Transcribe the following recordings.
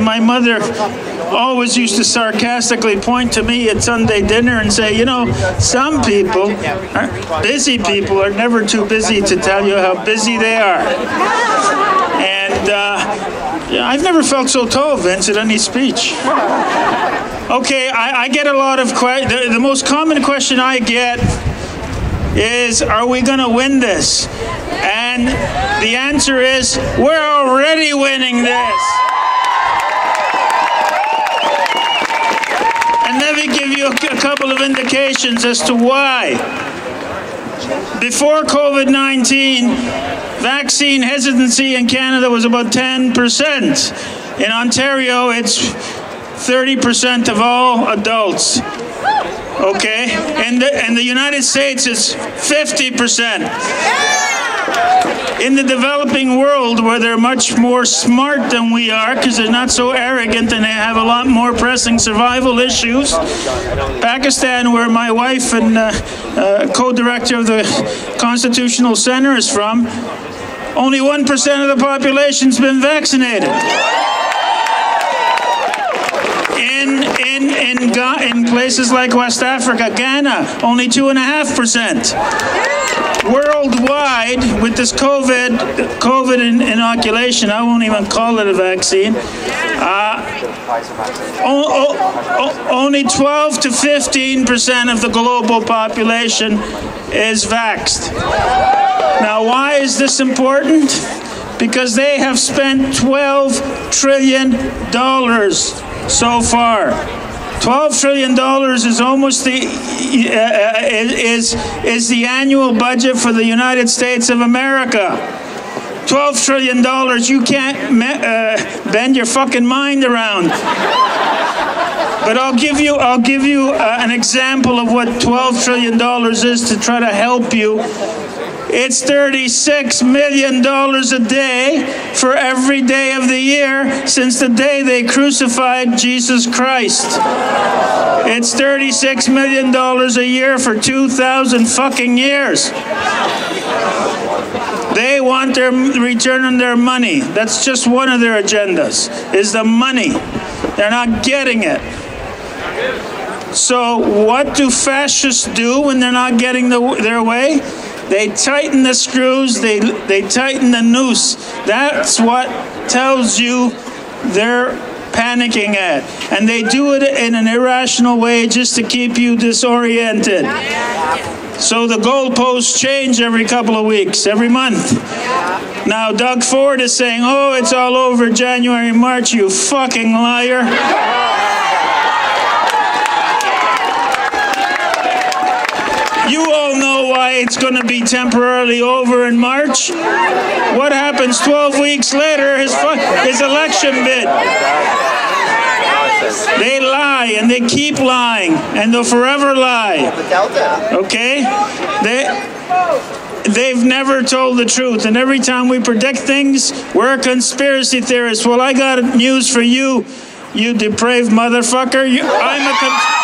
My mother always used to sarcastically point to me at Sunday dinner and say, you know, some people, busy people, are never too busy to tell you how busy they are. And I've never felt so tall, Vince, at any speech. Okay, I get a lot of questions. The most common question I get is, are we going to win this? And the answer is, we're already winning this. And let me give you a couple of indications as to why. Before COVID-19, vaccine hesitancy in Canada was about 10%. In Ontario, it's 30% of all adults. Okay? In the United States, it's 50%. In the developing world, where they're much more smart than we are, because they're not so arrogant and they have a lot more pressing survival issues. Pakistan, where my wife and co-director of the Constitutional Center is from, only 1% of the population's been vaccinated. In places like West Africa, Ghana, only 2.5%. Worldwide, with this COVID inoculation, I won't even call it a vaccine, only 12 to 15% of the global population is vaxxed. Now, why is this important? Because they have spent $12 trillion so far. $12 trillion is almost the is the annual budget for the United States of America. $12 trillion, you can't bend your fucking mind around. But I'll give you an example of what $12 trillion is to try to help you. It's $36 million a day for every day of the year since the day they crucified Jesus Christ. It's $36 million a year for 2,000 fucking years. They want their return on their money. That's just one of their agendas, is the money. They're not getting it. So what do fascists do when they're not getting their way? They tighten the screws, they tighten the noose. That's what tells you they're panicking at. And they do it in an irrational way just to keep you disoriented. So the goalposts change every couple of weeks, every month. Now Doug Ford is saying, oh, it's all over January, March, you fucking liar. You all know why it's going to be temporarily over in March. What happens 12 weeks later is his election bid. They lie and they keep lying and they'll forever lie. Okay? They've never told the truth, and every time we predict things, we're conspiracy theorists. Well, I got news for you, you depraved motherfucker.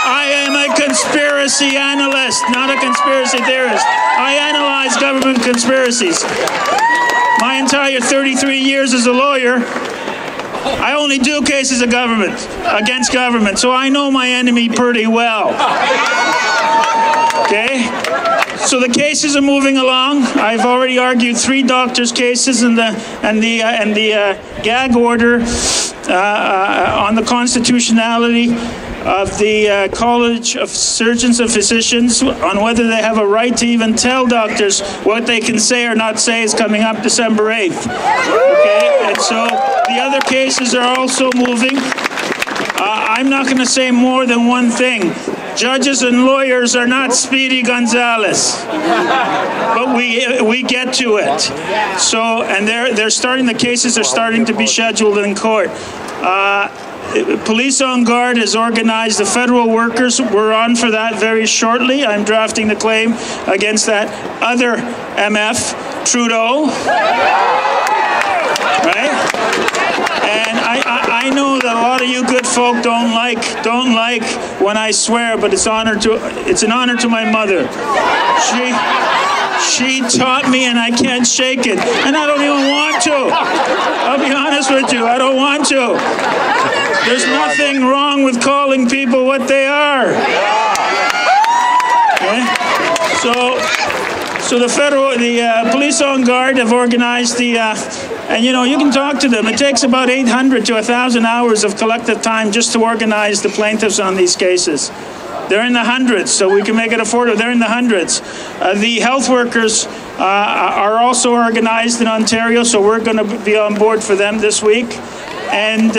I am a conspiracy analyst, not a conspiracy theorist. I analyze government conspiracies. My entire 33 years as a lawyer, I only do cases of government, against government, so I know my enemy pretty well. Okay? So the cases are moving along. I've already argued 3 doctors' cases and the gag order on the constitutionality of the College of Surgeons and Physicians on whether they have a right to even tell doctors what they can say or not say is coming up December 8th. Okay, and so the other cases are also moving. I'm not going to say more than one thing. Judges and lawyers are not Speedy Gonzales, but we get to it. So, and the cases are starting to be scheduled in court. Police on Guard has organized the federal workers. We're on for that very shortly. I'm drafting the claim against that other MF, Trudeau. Right? And I know that a lot of you good folk don't like when I swear, but it's an honor to my mother. She taught me, and I can't shake it, and I don't even want to. I'll be honest with you, I don't want to. There's nothing wrong with calling people what they are. Okay? So the Police on Guard have organized the, and you know, you can talk to them. It takes about 800 to 1,000 hours of collective time just to organize the plaintiffs on these cases. They're in the hundreds, so we can make it affordable. They're in the hundreds. The health workers are also organized in Ontario, so we're going to be on board for them this week. And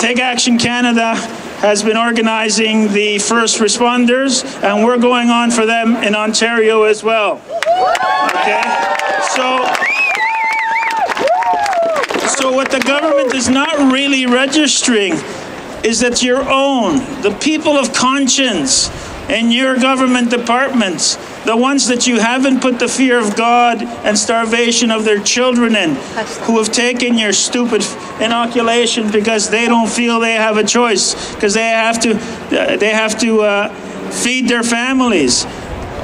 Take Action Canada has been organizing the first responders, and we're going on for them in Ontario as well. Okay? So what the government is not really registering is that your own, the people of conscience in your government departments, the ones that you haven't put the fear of God and starvation of their children in, who have taken your stupid inoculation because they don't feel they have a choice, because they have to feed their families.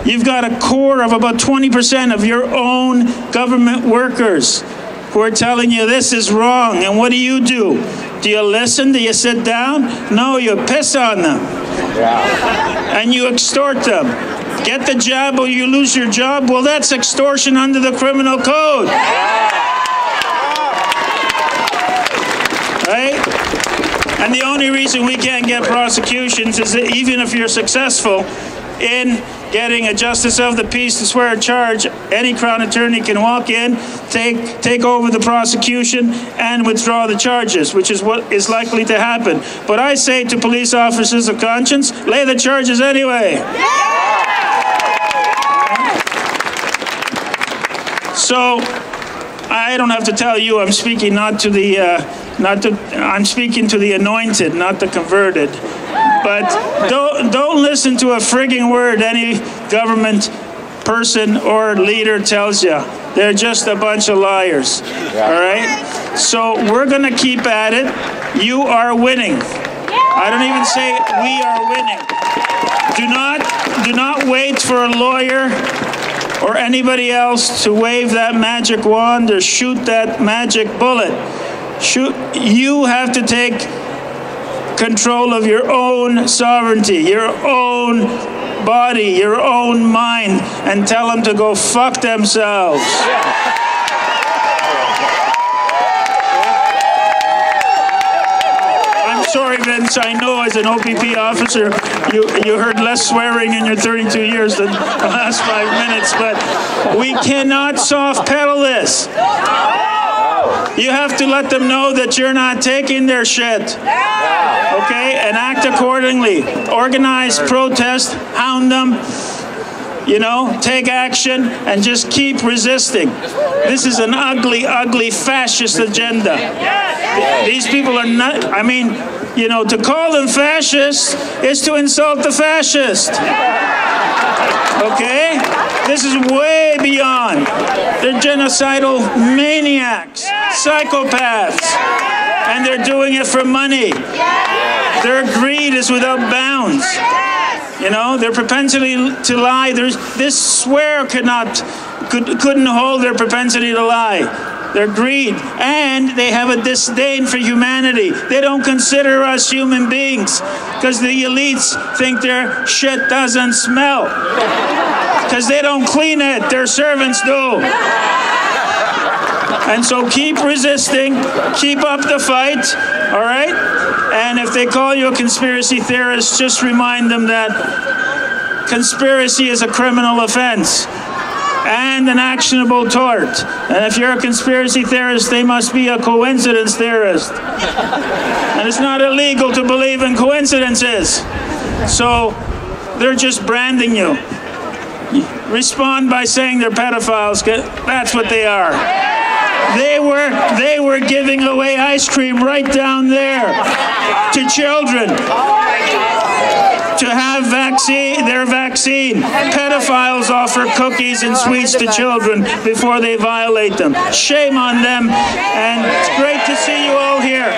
You've got a core of about 20% of your own government workers who are telling you this is wrong, and what do you do? Do you listen? Do you sit down? No, you piss on them. Yeah. And you extort them. Get the job or you lose your job. Well, that's extortion under the criminal code. Yeah. Right? And the only reason we can't get prosecutions is that even if you're successful in getting a justice of the peace to swear a charge, any Crown attorney can walk in, take over the prosecution and withdraw the charges, which is what is likely to happen. But I say to police officers of conscience, lay the charges anyway. Yeah! So I don't have to tell you, I'm speaking not to the, I'm speaking to the anointed, not the converted. But don't listen to a frigging word any government person or leader tells you. They're just a bunch of liars. Yeah. All right? So we're going to keep at it. You are winning. I don't even say we are winning. Do not wait for a lawyer or anybody else to wave that magic wand or shoot that magic bullet. You have to take control of your own sovereignty, your own body, your own mind, and tell them to go fuck themselves. Yeah. I'm sorry, Vince, I know as an OPP officer, you heard less swearing in your 32 years than the last 5 minutes, but we cannot soft pedal this. You have to let them know that you're not taking their shit. Okay? And act accordingly. Organize, protest, hound them, you know, take action, and just keep resisting. This is an ugly, ugly fascist agenda. These people are not, I mean, you know, to call them fascists is to insult the fascist. Okay? This is way beyond. They're genocidal maniacs, psychopaths, and they're doing it for money. Their greed is without bounds. You know, their propensity to lie, this swear couldn't hold their propensity to lie. Their greed, and they have a disdain for humanity. They don't consider us human beings because the elites think their shit doesn't smell. Because they don't clean it, their servants do. And so keep resisting, keep up the fight, all right? And if they call you a conspiracy theorist, just remind them that conspiracy is a criminal offense and an actionable tort. And if you're a conspiracy theorist, they must be a coincidence theorist. And it's not illegal to believe in coincidences. So they're just branding you. Respond by saying they're pedophiles, 'cause that's what they are. They were giving away ice cream right down there to children to have their vaccine. Pedophiles offer cookies and sweets to children before they violate them. Shame on them, and it's great to see you all here.